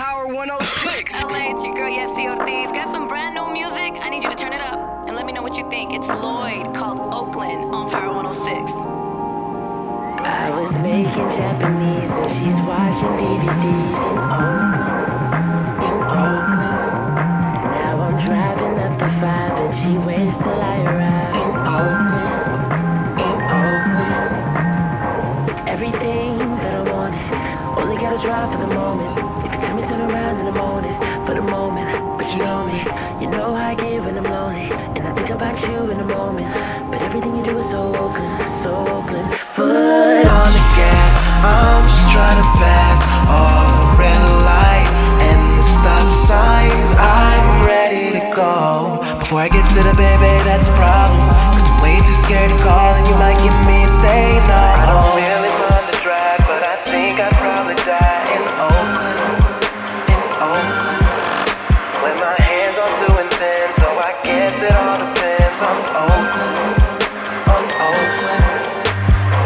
Power 106. LA, it's your girl Yessi Ortiz. Got some brand new music? I need you to turn it up and let me know what you think. It's Lloyd, called Oakland, on Power 106. I was making Japanese and she's watching DVDs in Oakland. Now I'm driving up the 5 and she waits till I arrive in Oakland. Everything that I wanted, only gotta drive for the moment. Let me turn around in the morning for the moment, but you know me. You know how I get when I'm lonely, and I think about you in the moment. But everything you do is so Oakland, so Oakland. Foot on the gas, I'm just trying to pass all the red lights and the stop signs. I'm ready to go before I get to the baby. That's a problem, 'cause I'm way too scared to call, and you might get me to stay now. I'm feeling on the drive, but I think I'd probably die in Oakland. It all depends on Oakland,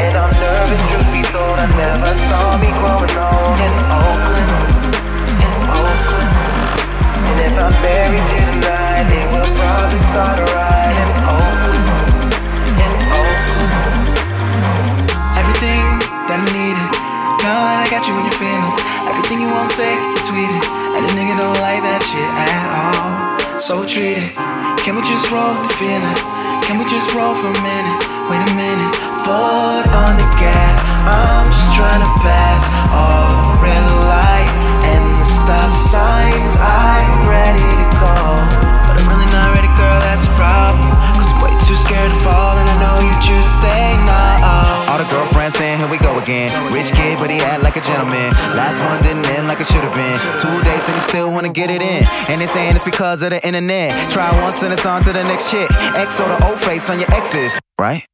and I'm nervous, truth be told. I never saw me growing old in Oakland, and if I'm married to the night, it will probably start a ride in Oakland, Everything that I needed, now that I got you in your feelings. Everything you won't say, you tweet it, and a nigga don't like that shit at all, so treat it. Can we just roll with the feeling? Can we just roll for a minute? Wait a minute. Foot on the gas, I'm just trying to pass all the red lights and the stop signs. I'm ready to go, but I'm really not ready, girl, that's a problem, 'cause I'm way too scared to fall, and I know you choose to stay now. All the girlfriends saying, here we go again. Rich kid, but he act like a gentleman. Last one didn't end like it should have been. 2 dates and he still wanna get it in. And they saying it's because of the internet. Try once and it's on to the next shit. X or the old face on your exes, right?